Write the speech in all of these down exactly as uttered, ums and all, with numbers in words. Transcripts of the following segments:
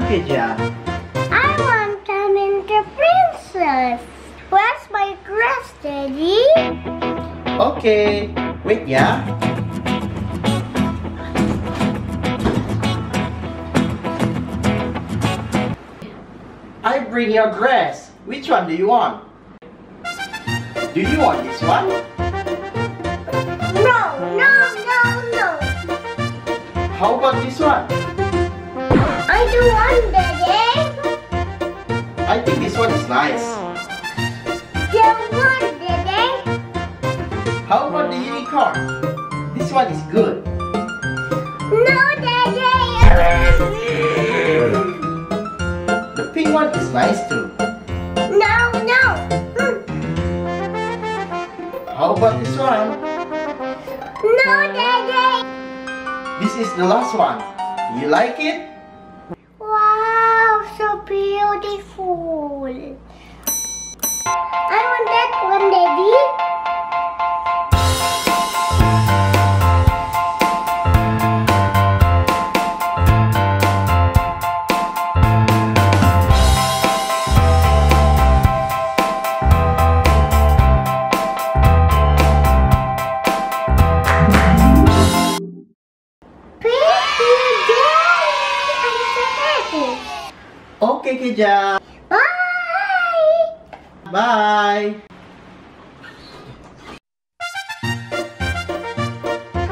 happened, Kija? I want to be the princess. Where's my dress, Daddy? Okay, wait, yeah. I bring your dress. Which one do you want? Do you want this one? No, no, no, no. How about this one? I don't want that, eh? I think this one is nice. Don't want that, eh? How about the unicorn? This one is good. No, Daddy. The pink one is nice too. No, no. Mm. How about this one? No, Daddy. This is the last one. You like it? Wow, so beautiful. I want that one, Daddy. Okay, Kija. Bye. Bye.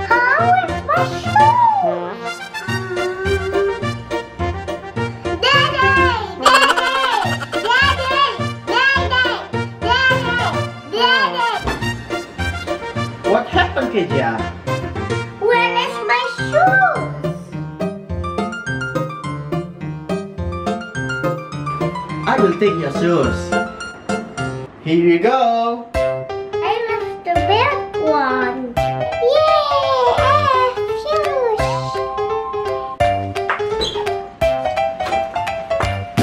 How is my shoes? Daddy, Daddy, Daddy, Daddy, Daddy, Daddy. What happened, Kija? Where is my shoes? I will take your shoes. Here you go. I love the big one. Yay! I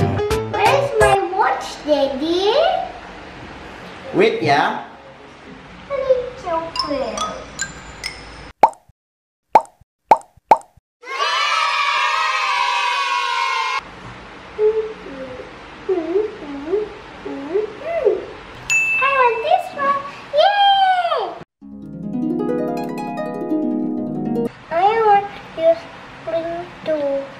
have shoes. Where's my watch, Daddy? Wait, yeah. I need chocolate. I want you to